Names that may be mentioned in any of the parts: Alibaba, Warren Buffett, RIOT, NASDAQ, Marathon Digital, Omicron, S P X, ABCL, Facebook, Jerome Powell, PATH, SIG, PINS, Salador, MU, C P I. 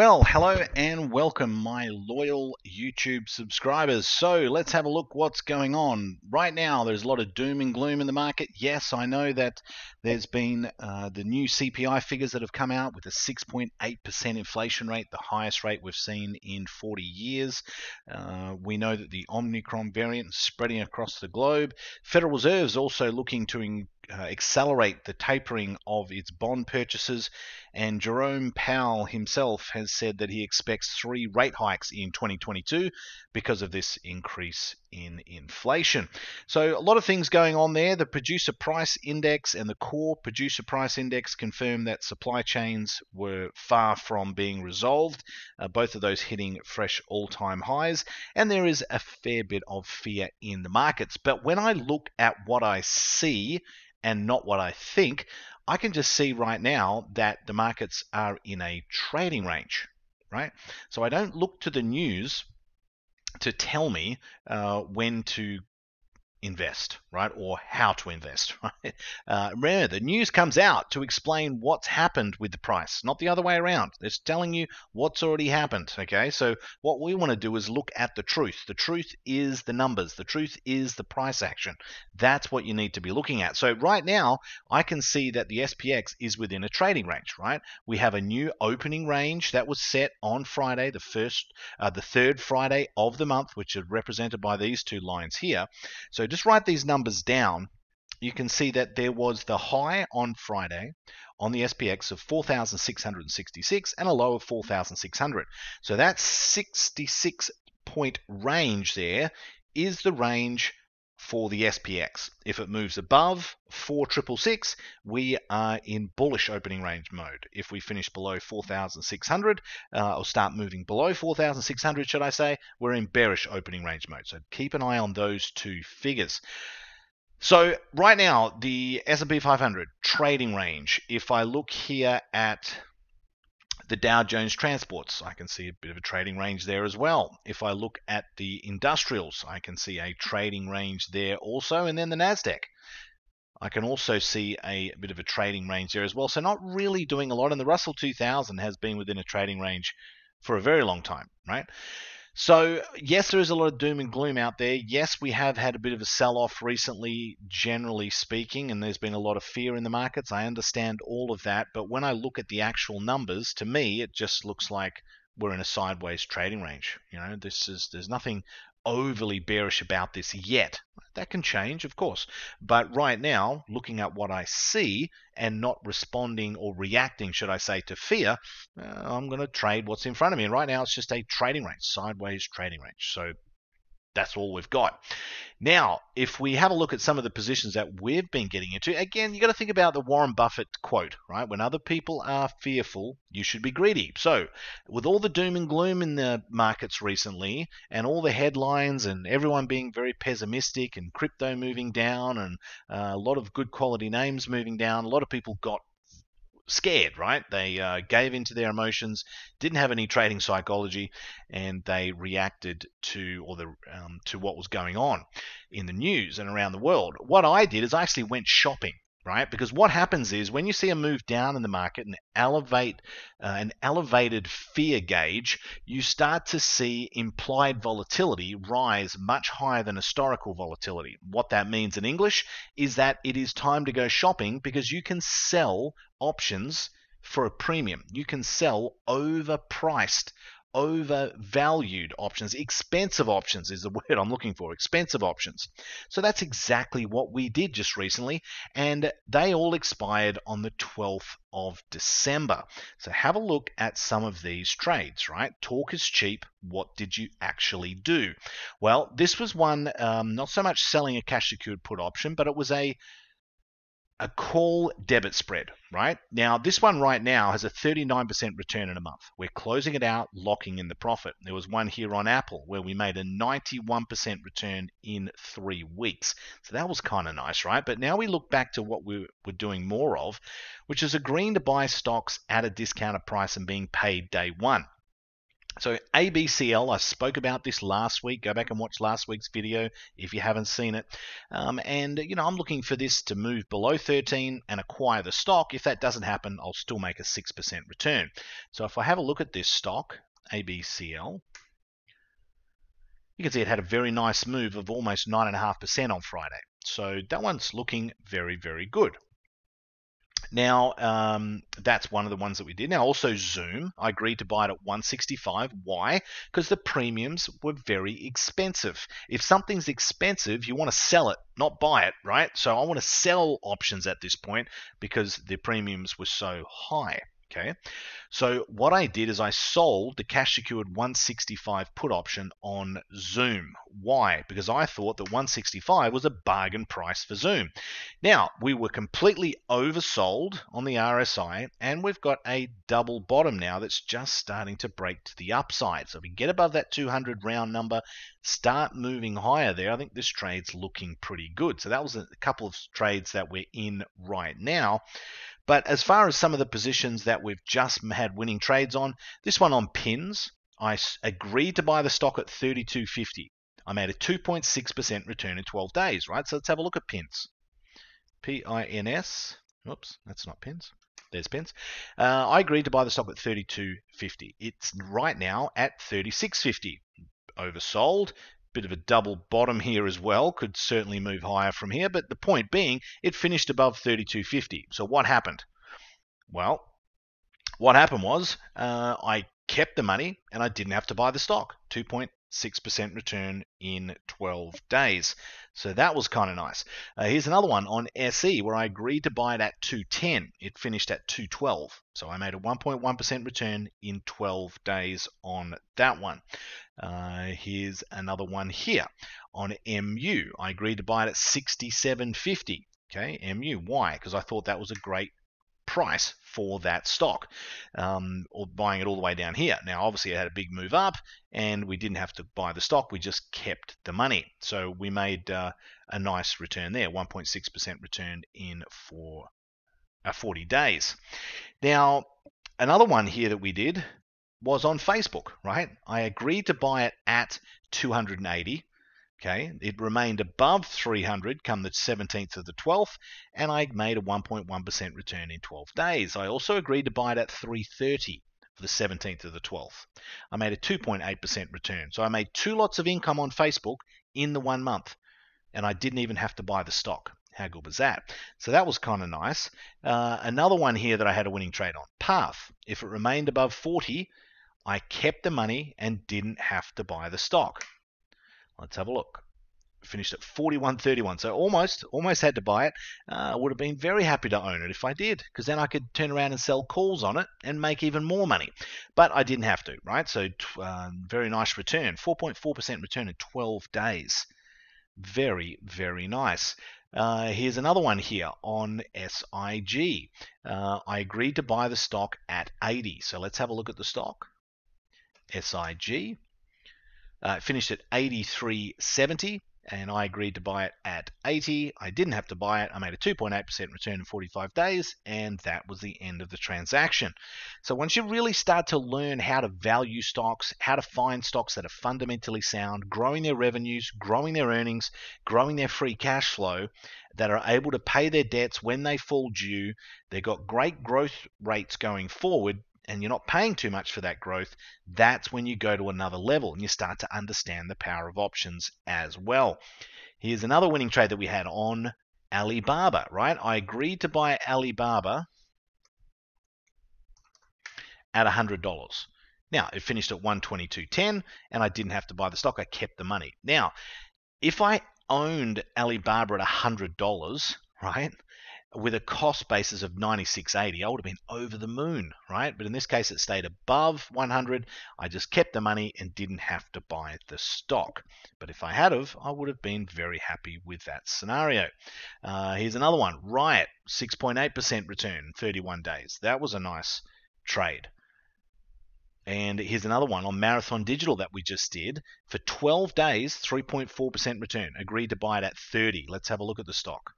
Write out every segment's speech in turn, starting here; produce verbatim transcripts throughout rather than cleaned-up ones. Well, hello and welcome, my loyal YouTube subscribers. So let's have a look what's going on. Right now, there's a lot of doom and gloom in the market. Yes, I know that there's been uh, the new C P I figures that have come out with a six point eight percent inflation rate, the highest rate we've seen in forty years. Uh, we know that the Omicron variant is spreading across the globe. Federal Reserve's also looking to increase Uh, accelerate the tapering of its bond purchases, and Jerome Powell himself has said that he expects three rate hikes in twenty twenty-two because of this increase in inflation. So a lot of things going on there. The producer price index and the core producer price index confirmed that supply chains were far from being resolved, uh, both of those hitting fresh all-time highs, and there is a fair bit of fear in the markets. But when I look at what I see and not what I think, I can just see right now that the markets are in a trading range, right? So I don't look to the news to tell me uh, when to invest, right, or how to invest, right? Uh, remember, the news comes out to explain what's happened with the price, not the other way around. It's telling you what's already happened, okay? So what we want to do is look at the truth. The truth is the numbers. The truth is the price action. That's what you need to be looking at. So right now, I can see that the S P X is within a trading range, right? We have a new opening range that was set on Friday, the first, uh, the third Friday of the month, which is represented by these two lines here. So just write these numbers down. You can see that there was the high on Friday on the S P X of four thousand six hundred sixty-six and a low of four thousand six hundred. So that sixty-six point range there is the range for the S P X. If it moves above four thousand six hundred sixty-six, we are in bullish opening range mode. If we finish below four thousand six hundred, uh, or start moving below four thousand six hundred, should I say, we're in bearish opening range mode. So keep an eye on those two figures. So right now, the S and P five hundred trading range, if I look here at the Dow Jones Transports, I can see a bit of a trading range there as well. If I look at the industrials, I can see a trading range there also. And then the NASDAQ, I can also see a bit of a trading range there as well. So not really doing a lot. And the Russell two thousand has been within a trading range for a very long time, right? So yes, there is a lot of doom and gloom out there. Yes, we have had a bit of a sell-off recently, generally speaking, and there's been a lot of fear in the markets. I understand all of that, but when I look at the actual numbers, to me, it just looks like we're in a sideways trading range. You know, this is there's nothing overly bearish about this yet. That can change, of course. But right now, looking at what I see and not responding or reacting, should I say, to fear, uh, I'm going to trade what's in front of me. And right now, it's just a trading range, sideways trading range. So that's all we've got. Now, if we have a look at some of the positions that we've been getting into, again, you got to think about the Warren Buffett quote, right? When other people are fearful, you should be greedy. So with all the doom and gloom in the markets recently and all the headlines and everyone being very pessimistic and crypto moving down and uh, a lot of good quality names moving down, a lot of people got scared, right? They uh, gave into their emotions, didn't have any trading psychology, and they reacted to or the um, to what was going on in the news and around the world. What I did is I actually went shopping, right? Because what happens is when you see a move down in the market and elevate uh, an elevated fear gauge, you start to see implied volatility rise much higher than historical volatility. What that means in English is that it is time to go shopping because you can sell options for a premium. You can sell overpriced, overvalued options. Expensive options is the word I'm looking for, expensive options. So that's exactly what we did just recently, and they all expired on the twelfth of December. So have a look at some of these trades, right? Talk is cheap. What did you actually do? Well, this was one, um, not so much selling a cash secured put option, but it was a a call debit spread, right? Now, this one right now has a thirty-nine percent return in a month. We're closing it out, locking in the profit. There was one here on Apple where we made a ninety-one percent return in three weeks. So that was kind of nice, right? But now we look back to what we were doing more of, which is agreeing to buy stocks at a discounted price and being paid day one. So A B C L, I spoke about this last week. Go back and watch last week's video if you haven't seen it. Um, and, you know, I'm looking for this to move below thirteen and acquire the stock. If that doesn't happen, I'll still make a six percent return. So if I have a look at this stock, A B C L, you can see it had a very nice move of almost nine point five percent on Friday. So that one's looking very, very good. Now, um, that's one of the ones that we did. Now, also Zoom, I agreed to buy it at one sixty-five. Why? Because the premiums were very expensive. If something's expensive, you want to sell it, not buy it, right? So I want to sell options at this point because the premiums were so high. Okay, so what I did is I sold the cash secured one sixty-five put option on Zoom. Why? Because I thought that one sixty-five was a bargain price for Zoom. Now, we were completely oversold on the R S I, and we've got a double bottom now that's just starting to break to the upside. So if we get above that two hundred round number, start moving higher there, I think this trade's looking pretty good. So that was a couple of trades that we're in right now. But as far as some of the positions that we've just had winning trades on, this one on PINS, I agreed to buy the stock at thirty-two fifty. I made a two point six percent return in twelve days, right? So let's have a look at PINS. P I N S. Oops, that's not PINS. There's PINS. Uh, I agreed to buy the stock at thirty-two fifty. It's right now at thirty-six fifty. Oversold. Bit of a double bottom here as well, could certainly move higher from here, but the point being it finished above thirty-two fifty. So what happened? Well, what happened was uh, I kept the money and I didn't have to buy the stock. two point six percent return in twelve days. So that was kind of nice. Uh, here's another one on S E where I agreed to buy it at two ten. It finished at two twelve. So I made a one point one percent return in twelve days on that one. Uh, here's another one here on M U. I agreed to buy it at sixty-seven fifty. Okay, M U. Why? Because I thought that was a great price for that stock, um, or buying it all the way down here. Now, obviously, it had a big move up, and we didn't have to buy the stock. We just kept the money. So we made uh, a nice return there, one point six percent return in four, uh, forty days. Now, another one here that we did was on Facebook, right? I agreed to buy it at two eighty. Okay, it remained above three hundred come the seventeenth of the twelfth, and I made a one point one percent return in twelve days. I also agreed to buy it at three thirty for the seventeenth of the twelfth. I made a two point eight percent return. So I made two lots of income on Facebook in the one month, and I didn't even have to buy the stock. How good was that? So that was kind of nice. Uh, another one here that I had a winning trade on, PATH. If it remained above forty, I kept the money and didn't have to buy the stock. Let's have a look. Finished at forty-one thirty-one. So almost, almost had to buy it. I uh, would have been very happy to own it if I did, because then I could turn around and sell calls on it and make even more money. But I didn't have to, right? So uh, very nice return. four point four percent return in twelve days. Very, very nice. Uh, here's another one here on S I G. Uh, I agreed to buy the stock at eighty. So let's have a look at the stock. S I G. Uh, it finished at eighty-three seventy, and I agreed to buy it at eighty. I didn't have to buy it. I made a two point eight percent return in forty-five days, and that was the end of the transaction. So once you really start to learn how to value stocks, how to find stocks that are fundamentally sound, growing their revenues, growing their earnings, growing their free cash flow, that are able to pay their debts when they fall due, they've got great growth rates going forward, and you're not paying too much for that growth, that's when you go to another level and you start to understand the power of options as well. Here's another winning trade that we had on Alibaba, right? I agreed to buy Alibaba at one hundred dollars. Now, it finished at one twenty-two ten, and I didn't have to buy the stock. I kept the money. Now, if I owned Alibaba at one hundred dollars, right, with a cost basis of ninety-six eighty, I would have been over the moon, right? But in this case, it stayed above one hundred. I just kept the money and didn't have to buy the stock. But if I had of, I would have been very happy with that scenario. Uh, here's another one, Riot, six point eight percent return in thirty-one days. That was a nice trade. And here's another one on Marathon Digital that we just did. For twelve days, three point four percent return. Agreed to buy it at thirty. Let's have a look at the stock.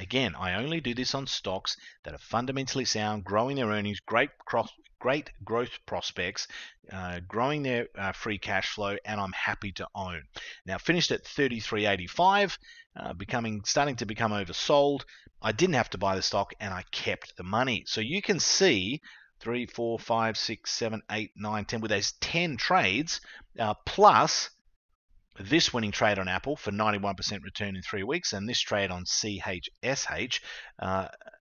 Again, I only do this on stocks that are fundamentally sound, growing their earnings, great great growth prospects, uh, growing their uh, free cash flow, and I'm happy to own. Now finished at thirty-three eighty-five, uh, becoming starting to become oversold. I didn't have to buy the stock and I kept the money. So you can see three, four, five, six, seven, eight, nine, ten with those ten trades, uh, plus this winning trade on Apple for ninety-one percent return in three weeks, and this trade on C H S H, uh,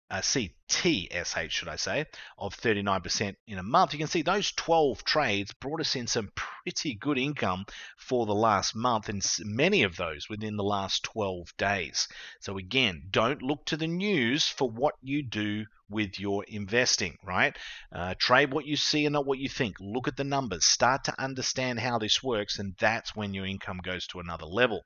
uh, C T S H, should I say, of thirty-nine percent in a month. You can see those twelve trades brought us in some pretty good income for the last month, and many of those within the last twelve days. So again, don't look to the news for what you do with your investing, right? Uh, trade what you see and not what you think. Look at the numbers. Start to understand how this works, and that's when your income goes to another level.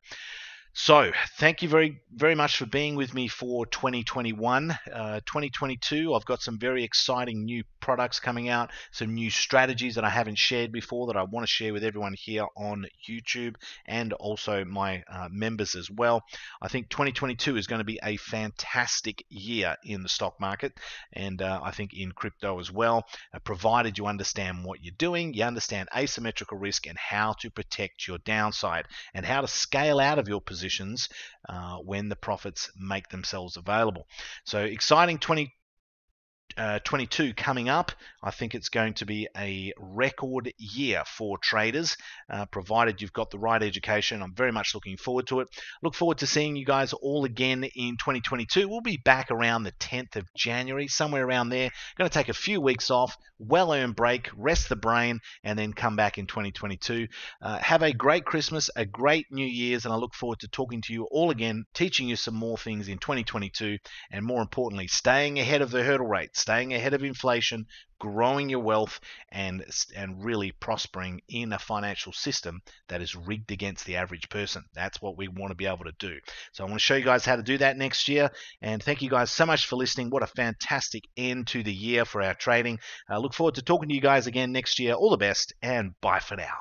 So thank you very, very much for being with me for twenty twenty-one. Uh, twenty twenty-two, I've got some very exciting new products coming out, some new strategies that I haven't shared before that I want to share with everyone here on YouTube and also my uh, members as well. I think twenty twenty-two is going to be a fantastic year in the stock market, and uh, I think in crypto as well, uh, provided you understand what you're doing, you understand asymmetrical risk and how to protect your downside and how to scale out of your position Positions, uh, when the profits make themselves available. So exciting twenty twenty-two coming up. I think it's going to be a record year for traders, uh, provided you've got the right education. I'm very much looking forward to it. Look forward to seeing you guys all again in twenty twenty-two. We'll be back around the tenth of January, somewhere around there. Going to take a few weeks off, well-earned break, rest the brain, and then come back in twenty twenty-two. Uh, have a great Christmas, a great New Year's, and I look forward to talking to you all again, teaching you some more things in twenty twenty-two, and more importantly, staying ahead of the hurdle rate, staying ahead of inflation, growing your wealth, and, and really prospering in a financial system that is rigged against the average person. That's what we want to be able to do. So I want to show you guys how to do that next year. And thank you guys so much for listening. What a fantastic end to the year for our trading. I look forward to talking to you guys again next year. All the best, and bye for now.